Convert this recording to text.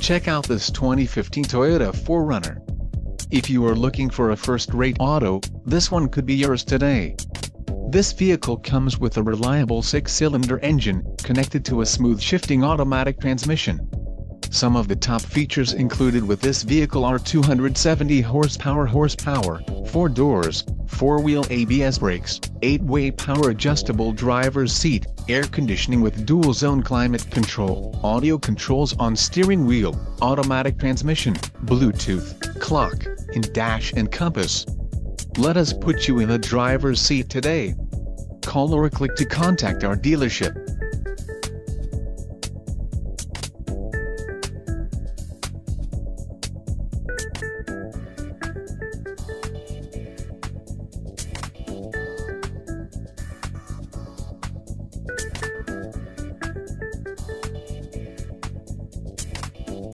Check out this 2015 Toyota 4Runner. If you are looking for a first-rate auto, this one could be yours today. This vehicle comes with a reliable 6-cylinder engine, connected to a smooth shifting automatic transmission. Some of the top features included with this vehicle are 270 horsepower, 4 doors, 4-wheel ABS brakes, 8-way power adjustable driver's seat, air conditioning with dual-zone climate control, audio controls on steering wheel, automatic transmission, Bluetooth, clock, and dash and compass. Let us put you in the driver's seat today. Call or click to contact our dealership.